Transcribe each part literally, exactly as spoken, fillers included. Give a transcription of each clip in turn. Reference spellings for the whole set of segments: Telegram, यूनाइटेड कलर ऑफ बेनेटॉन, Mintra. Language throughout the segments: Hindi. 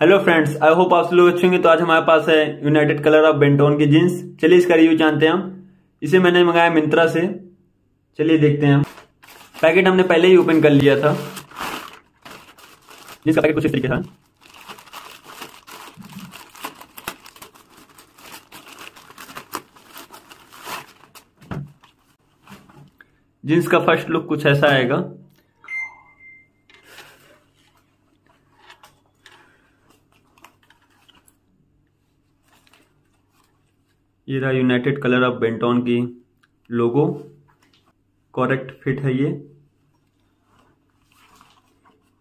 हेलो फ्रेंड्स, आई होप आप लोग अच्छे होंगे। तो आज हमारे पास है यूनाइटेड कलर ऑफ बेनेटॉन की जीन्स। चलिए इसका रिव्यू जानते हैं हम। इसे मैंने मंगाया मिंत्रा से। चलिए देखते हैं हम। पैकेट हमने पहले ही ओपन कर लिया था। इसका पैकेट कुछ इस तरीके था। जीन्स का फर्स्ट लुक कुछ ऐसा आएगा। ये रहा यूनाइटेड कलर ऑफ बेनेटॉन की लोगो। करेक्ट फिट है ये।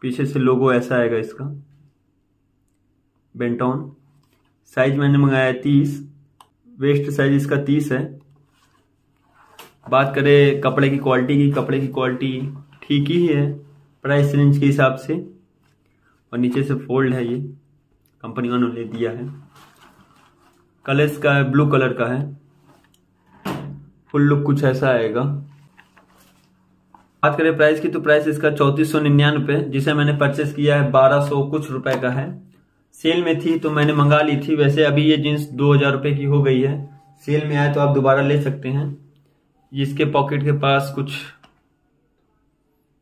पीछे से लोगो ऐसा आएगा इसका। बेनेटॉन साइज मैंने मंगाया है तीस। वेस्ट साइज इसका तीस है। बात करें कपड़े की क्वालिटी की, कपड़े की क्वालिटी ठीक ही है प्राइस रेंज के हिसाब से। और नीचे से फोल्ड है, ये कंपनी वालों ने दिया है। कलर्स का है, ब्लू कलर का है। फुल लुक कुछ ऐसा आएगा। बात करें प्राइस की तो प्राइस इसका चौंतीस सौ निन्यानवे, जिसे मैंने परचेस किया है बारह सौ कुछ रुपए का है। सेल में थी तो मैंने मंगा ली थी। वैसे अभी ये जीन्स दो हज़ार रुपए की हो गई है। सेल में आए तो आप दोबारा ले सकते हैं। इसके पॉकेट के पास कुछ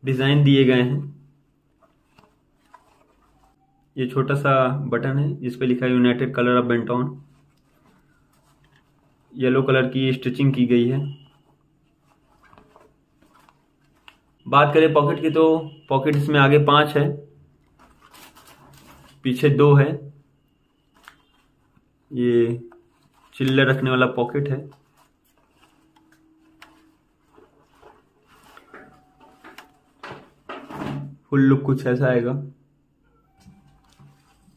डिजाइन दिए गए हैं। ये छोटा सा बटन है जिसपे लिखा है यूनाइटेड कलर ऑफ बेनेटॉन। Yellow colour की स्टिचिंग की गई है। बात करें पॉकेट की तो पॉकेट इसमें आगे पांच है, पीछे दो है। ये चिल्लर रखने वाला पॉकेट है। फुल लुक कुछ ऐसा आएगा।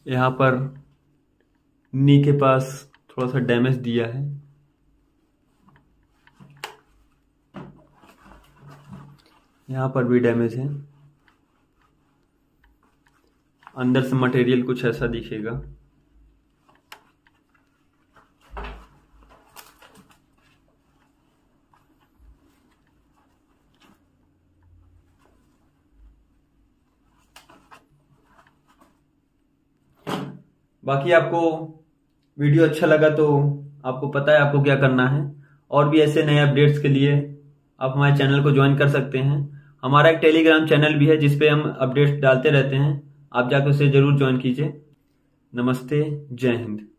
यहाँ पर नी के पास थोड़ा सा डैमेज दिया है। यहाँ पर भी डैमेज है। अंदर से मटेरियल कुछ ऐसा दिखेगा। बाकी आपको वीडियो अच्छा लगा तो आपको पता है आपको क्या करना है। और भी ऐसे नए अपडेट्स के लिए आप हमारे चैनल को ज्वाइन कर सकते हैं। हमारा एक टेलीग्राम चैनल भी है जिसपे हम अपडेट्स डालते रहते हैं। आप जाकर उसे जरूर ज्वाइन कीजिए। नमस्ते, जय हिंद।